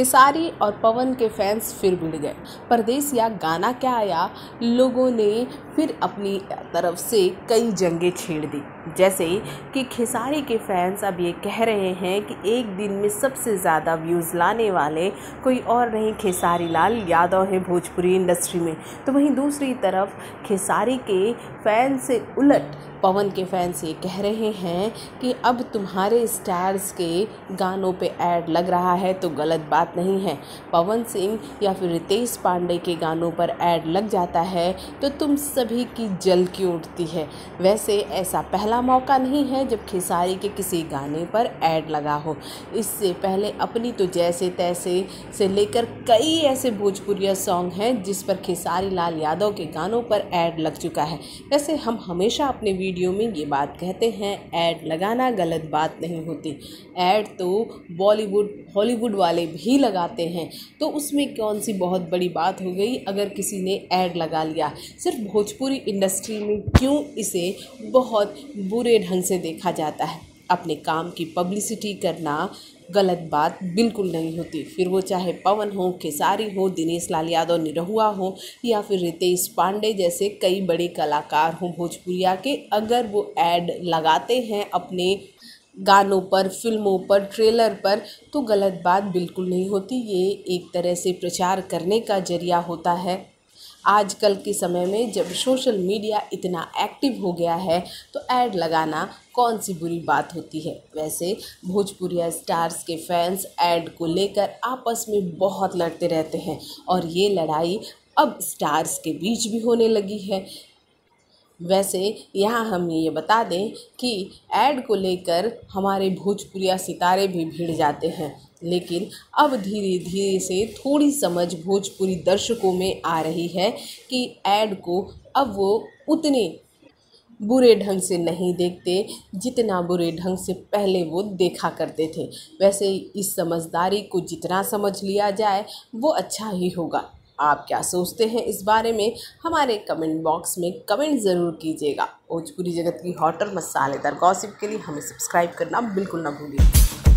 खेसारी और पवन के फैंस फिर भिड़ गए। परदेसिया गाना क्या आया, लोगों ने फिर अपनी तरफ से कई जंगें छेड़ दी। जैसे कि खेसारी के फैंस अब ये कह रहे हैं कि एक दिन में सबसे ज़्यादा व्यूज़ लाने वाले कोई और नहीं खेसारी लाल यादव है भोजपुरी इंडस्ट्री में। तो वहीं दूसरी तरफ खेसारी के फैंस से उलट पवन के फैंस ये कह रहे हैं कि अब तुम्हारे स्टार्स के गानों पे ऐड लग रहा है तो गलत बात नहीं है। पवन सिंह या फिर रितेश पांडे के गानों पर ऐड लग जाता है तो तुम सभी की जल क्यों उठती है। वैसे ऐसा पहला मौका नहीं है जब खेसारी के किसी गाने पर ऐड लगा हो। इससे पहले अपनी तो जैसे तैसे से लेकर कई ऐसे भोजपुरिया सॉन्ग हैं जिस पर खेसारी लाल यादव के गानों पर ऐड लग चुका है। वैसे हम हमेशा अपने वीडियो में ये बात कहते हैं, ऐड लगाना गलत बात नहीं होती। ऐड तो बॉलीवुड हॉलीवुड वाले भी लगाते हैं, तो उसमें कौन सी बहुत बड़ी बात हो गई अगर किसी ने ऐड लगा लिया। सिर्फ भोजपुरी इंडस्ट्री में क्यों इसे बहुत बुरे ढंग से देखा जाता है। अपने काम की पब्लिसिटी करना गलत बात बिल्कुल नहीं होती, फिर वो चाहे पवन हो, खेसारी हो, दिनेश लाल यादव निरहुआ हो या फिर रितेश पांडे जैसे कई बड़े कलाकार हों भोजपुरिया के। अगर वो ऐड लगाते हैं अपने गानों पर, फिल्मों पर, ट्रेलर पर, तो गलत बात बिल्कुल नहीं होती। ये एक तरह से प्रचार करने का जरिया होता है। आजकल के समय में जब सोशल मीडिया इतना एक्टिव हो गया है तो ऐड लगाना कौन सी बुरी बात होती है। वैसे भोजपुरिया स्टार्स के फैंस ऐड को लेकर आपस में बहुत लड़ते रहते हैं और ये लड़ाई अब स्टार्स के बीच भी होने लगी है। वैसे यहाँ हम ये बता दें कि ऐड को लेकर हमारे भोजपुरिया सितारे भी भिड़ जाते हैं, लेकिन अब धीरे धीरे से थोड़ी समझ भोजपुरी दर्शकों में आ रही है कि ऐड को अब वो उतने बुरे ढंग से नहीं देखते जितना बुरे ढंग से पहले वो देखा करते थे। वैसे इस समझदारी को जितना समझ लिया जाए वो अच्छा ही होगा। आप क्या सोचते हैं इस बारे में हमारे कमेंट बॉक्स में कमेंट ज़रूर कीजिएगा। भोजपुरी जगत की हॉट और मसालेदार गॉसिप के लिए हमें सब्सक्राइब करना बिल्कुल ना भूलिए।